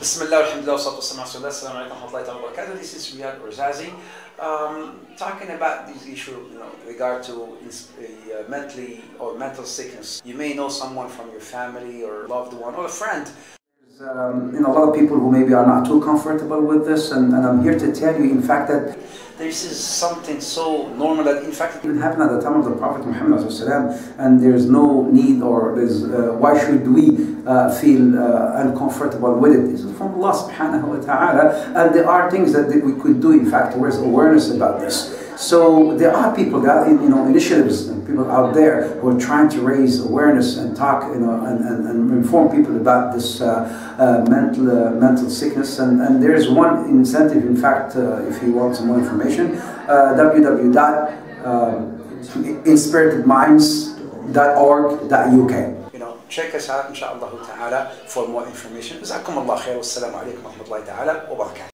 بسم الله والحمد لله والصلاة والسلام على رسول الله. السلام عليكم ورحمة الله وبركاته. This is Riad Ouarzazi talking about this issue with regard to mental sickness. You may know someone from your family or loved one or a friend. A lot of people who maybe are not too comfortable with this, and I'm here to tell you, in fact, that this is something so normal that, in fact, it happened at the time of the Prophet Muhammad ﷺ, and there's no need or there's why should we feel uncomfortable with it? This is from Allah Subhanahu Wa Taala, and there are things that we could do, in fact, towards awareness about this. So there are people that initiatives and people out there who are trying to raise awareness and talk, and inform people about this mental sickness. And there is one incentive, in fact, if you want some more information, www.inspiritedminds.org.uk. Check us out, inshallah ta'ala, for more information. Jazakum Allah khair. Wassalamu alaikum wa rahmatullahi ta'ala wa barakatuh.